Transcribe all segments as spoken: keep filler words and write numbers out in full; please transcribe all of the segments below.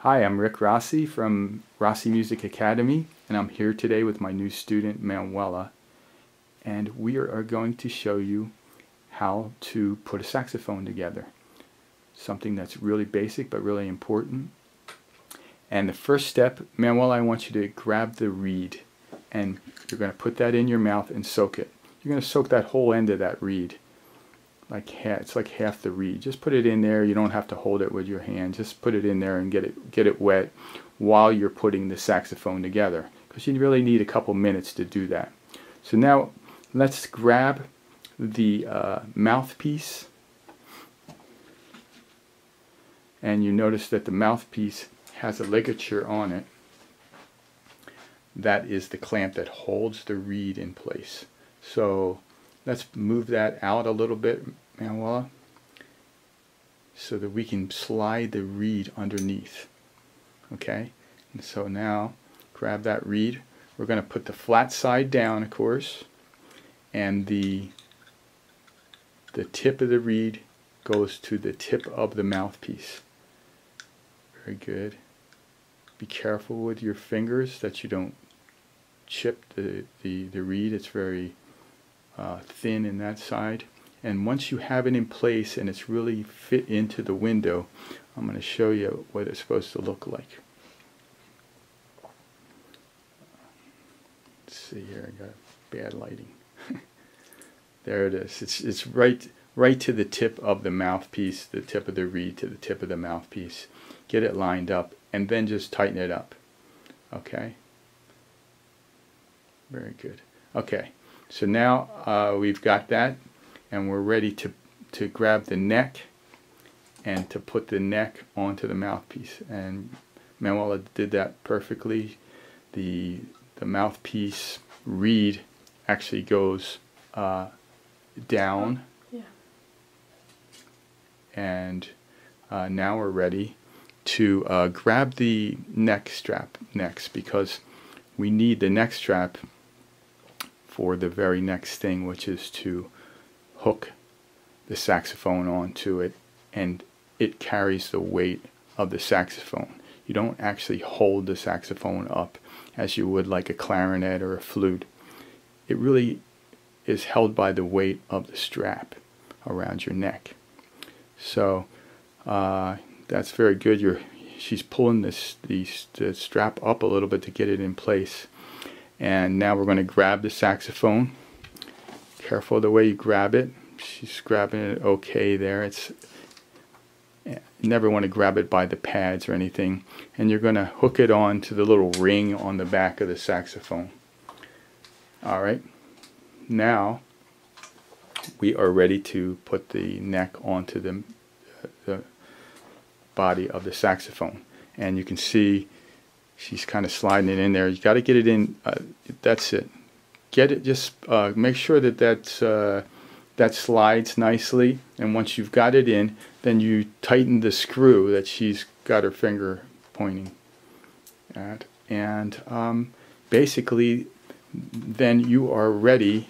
Hi, I'm Rick Rossi from Rossi Music Academy, and I'm here today with my new student Manuela, and we are going to show you how to put a saxophone together. Something that's really basic but really important. And the first step, Manuela, I want you to grab the reed, and you're going to put that in your mouth and soak it. You're going to soak that whole end of that reed. Like it's like half the reed. Just put it in there. You don't have to hold it with your hand. Just put it in there and get it get it wet while you're putting the saxophone together, because you really need a couple minutes to do that. So now let's grab the uh, mouthpiece, and you notice that the mouthpiece has a ligature on it. That is the clamp that holds the reed in place. So let's move that out a little bit, Manuela, so that we can slide the reed underneath. Okay? And so now, grab that reed. We're going to put the flat side down, of course, and the, the tip of the reed goes to the tip of the mouthpiece. Very good. Be careful with your fingers that you don't chip the, the, the reed. It's very Uh, thin in that side, and once you have it in place and it's really fit into the window, I'm going to show you what it's supposed to look like. Let's see here, I got bad lighting. There it is. It's it's right right to the tip of the mouthpiece, the tip of the reed to the tip of the mouthpiece. Get it lined up, and then just tighten it up. Okay. Very good. Okay. So now uh, we've got that, and we're ready to, to grab the neck and to put the neck onto the mouthpiece. And Manuela did that perfectly. The, the mouthpiece reed actually goes uh, down. Yeah. And uh, now we're ready to uh, grab the neck strap next, because we need the neck strap for the very next thing, which is to hook the saxophone onto it, and it carries the weight of the saxophone. You don't actually hold the saxophone up as you would like a clarinet or a flute. It really is held by the weight of the strap around your neck. So uh, that's very good. You're, she's pulling this, this, this strap up a little bit to get it in place. And now we're going to grab the saxophone. Careful the way you grab it. She's grabbing it okay there. It's, you never want to grab it by the pads or anything. And you're going to hook it on to the little ring on the back of the saxophone. All right. Now we are ready to put the neck onto the, the body of the saxophone. And you can see she's kind of sliding it in there. You got to get it in. Uh, that's it. Get it. Just uh, make sure that that's, uh, that slides nicely. And once you've got it in, then you tighten the screw that she's got her finger pointing at. And um, basically, then you are ready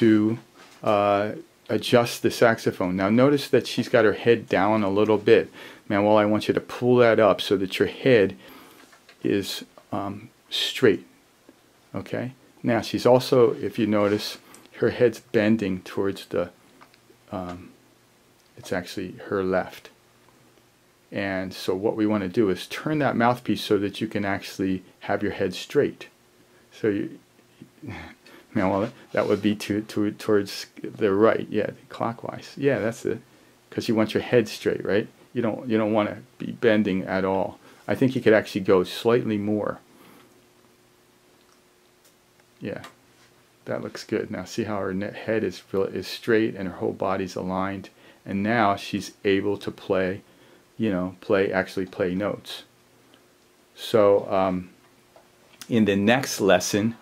to uh, adjust the saxophone. Now notice that she's got her head down a little bit. Manuela, I want you to pull that up so that your head is um, straight. Okay, now she's also, if you notice, her head's bending towards the um, it's actually her left. And so what we want to do is turn that mouthpiece so that you can actually have your head straight. So you, Manuela, that would be to, to, towards the right. Yeah, clockwise. Yeah, that's it, because you want your head straight, right? You don't, you don't want to be bending at all. I think you could actually go slightly more. Yeah, that looks good. Now see how her head is is straight and her whole body's aligned, and now she's able to play, you know, play actually play notes. So um, in the next lesson,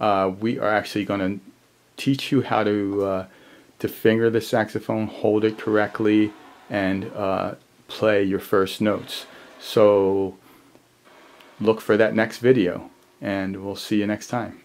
uh, we are actually going to teach you how to uh, to finger the saxophone, hold it correctly, and uh, play your first notes. So look for that next video, and we'll see you next time.